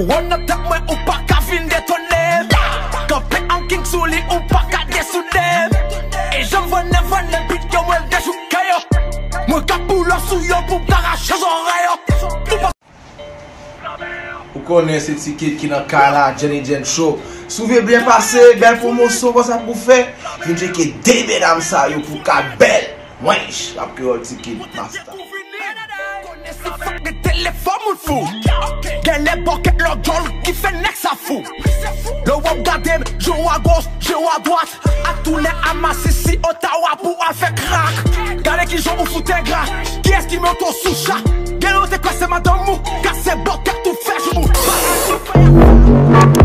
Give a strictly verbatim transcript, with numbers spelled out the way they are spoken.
Kuona takwe upaka vinde tonem Kape anking suli upaka desunem E jamvane vane bit yo wel desukeyo Mwen kapula suyo pou karache zoreyo. Vous connaissez ce ticket qui est dans le cas Jenny Jen Show. Souvez bien passé, belle promotion, vous avez fait. Je dis que des mesdames, ça, vous pouvez faire belle. Ouais, je vais vous le ticket. Master. Le wop gadem, joue à gauche, joue à droite. A tous les amassés si Ottawa pour faire crack. Gardez qui joue au foot et gras. Qui est-ce qui met au sous-chat? Quelle autre classe, madame mou? Cassez boca, tout fait, je mou.